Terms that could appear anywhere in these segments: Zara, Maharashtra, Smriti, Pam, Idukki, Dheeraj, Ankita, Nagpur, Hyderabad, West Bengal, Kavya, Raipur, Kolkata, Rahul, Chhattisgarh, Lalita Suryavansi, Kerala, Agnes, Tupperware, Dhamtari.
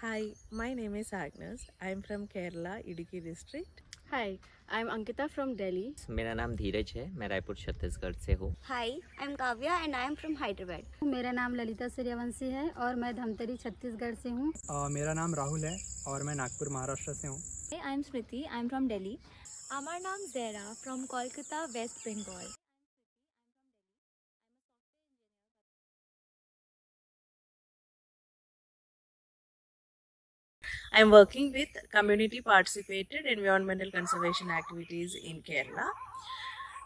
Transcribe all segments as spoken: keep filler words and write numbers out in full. Hi, my name is Agnes. I am from Kerala, Idukki district. Hi, I am Ankita from Delhi. My name is Dheeraj. I am from Raipur, Chhattisgarh. Hi, I am Kavya and I am from Hyderabad. My name is Lalita Suryavansi and I am from Dhamtari, Chhattisgarh. Uh, my name is Rahul and I am from Nagpur, Maharashtra. Hey, I am Smriti. I am from Delhi. Our name is Zara from Kolkata, West Bengal. I am working with community participated environmental conservation activities in Kerala.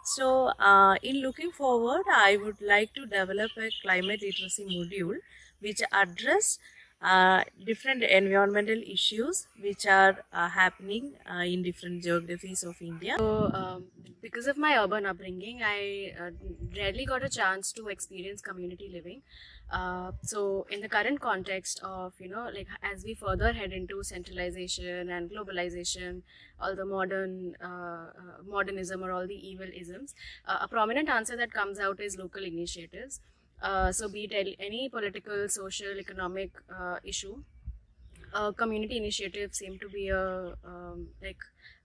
So uh, in looking forward, I would like to develop a climate literacy module which address uh, different environmental issues which are uh, happening uh, in different geographies of India. So um, because of my urban upbringing, I uh, rarely got a chance to experience community living. Uh, so in the current context of, you know, like as we further head into centralization and globalization, all the modern uh, uh, modernism or all the evil isms, uh, a prominent answer that comes out is local initiatives. Uh, so be it any political, social, economic uh, issue, uh, community initiatives seem to be a um, like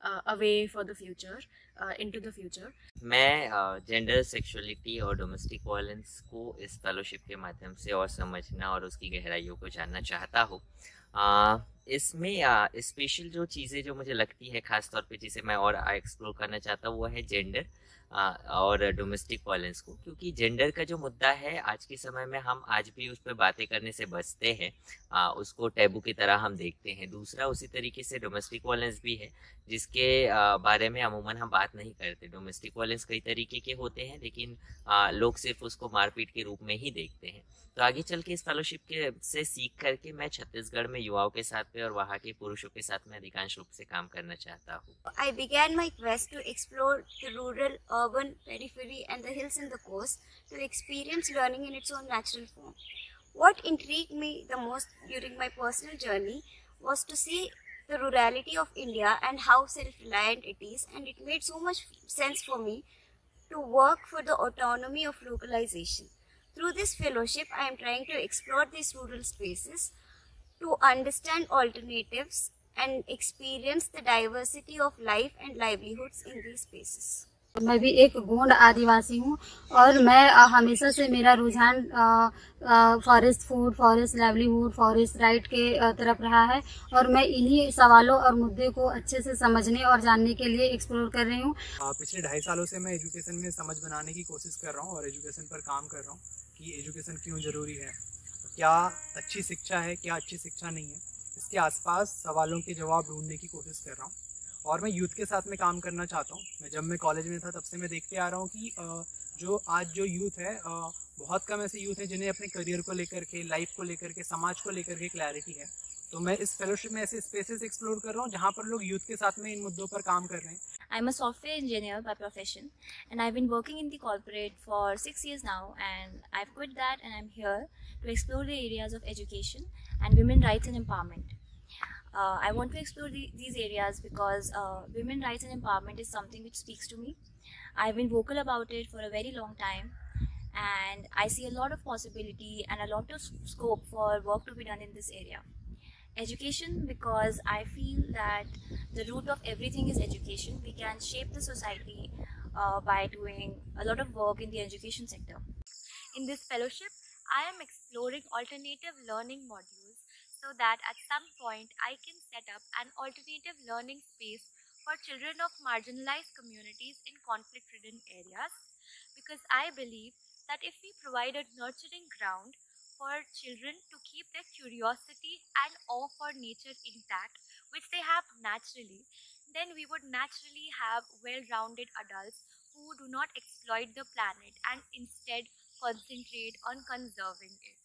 uh, a way for the future, uh, into the future. मैं gender, sexuality और domestic violence को इस fellowship के माध्यम से और समझना और उसकी गहराइयों को जानना चाहता हूँ. इसमें स्पेशल जो चीज़ें जो मुझे लगती है खासतौर पे जिसे मैं और एक्सप्लोर करना चाहता हूँ वो है जेंडर और डोमेस्टिक वायलेंस को, क्योंकि जेंडर का जो मुद्दा है आज के समय में हम आज भी उस पर बातें करने से बचते हैं, उसको टैबू की तरह हम देखते हैं. दूसरा उसी तरीके से डोमेस्टिक वायलेंस भी है जिसके बारे में अमूमन हम बात नहीं करते. डोमेस्टिक वायलेंस कई तरीके के होते हैं लेकिन लोग सिर्फ उसको मारपीट के रूप में ही देखते हैं. तो आगे चल के इस फेलोशिप के से सीख करके मैं छत्तीसगढ़ में युवाओं के साथ पे और वहाँ के पुरुषों के साथ मैं अधिकांश रूप से काम करना चाहता हूँ. I began my quest to explore the rural, urban periphery and the hills and the coast to experience learning in its own natural form. What intrigued me the most during my personal journey was to see the rurality of India and how self-reliant it is, and it made so much sense for me to work for the autonomy of localization. Through this fellowship, I am trying to explore these rural spaces to understand alternatives and experience the diversity of life and livelihoods in these spaces. मैं भी एक गोंड आदिवासी हूँ और मैं हमेशा से मेरा रुझान forest food, forest livelihood, forest right के तरफ रहा है और मैं इन्हीं सवालों और मुद्दे को अच्छे से समझने और जानने के लिए एक्सप्लोर कर रही हूँ. पिछले ढाई सालों से मैं एजुकेशन में समझ बनाने की कोशिश कर रहा हूँ और एजुकेशन पर काम कर रहा हूँ कि एजुकेशन क्यों जरूरी है, क्या अच्छी शिक्षा है, क्या अच्छी शिक्षा नहीं है, इसके आसपास सवालों के जवाब ढूंढने की कोशिश कर रहा हूँ. और मैं यूथ के साथ में काम करना चाहता हूँ. मैं जब मैं कॉलेज में था तब से मैं देखते आ रहा हूँ कि जो आज जो यूथ है बहुत कम ऐसे यूथ हैं जिन्हें अपने करियर को लेकर के, लाइफ को लेकर के, समाज को लेकर के क्लैरिटी है. तो मैं इस फेलोशिप में ऐसे स्पेसेस एक्सप्लोर कर रहा हूँ जहाँ पर लोग यूथ के साथ में इन मुद्दों पर काम कर रहे हैं. I am a software engineer by profession and I have been working in the corporate for six years now and I have quit that and I am here to explore the areas of education and women rights and empowerment. Uh, I want to explore the, these areas because uh, women rights and empowerment is something which speaks to me. I've been vocal about it for a very long time and I see a lot of possibility and a lot of scope for work to be done in this area. Education, because I feel that the root of everything is education. We can shape the society uh, by doing a lot of work in the education sector. In this fellowship, I am exploring alternative learning modules so that at some point I can set up an alternative learning space for children of marginalized communities in conflict-ridden areas, because I believe that if we provide a nurturing ground for children to keep their curiosity and awe for nature intact, which they have naturally, then we would naturally have well-rounded adults who do not exploit the planet and instead concentrate on conserving it.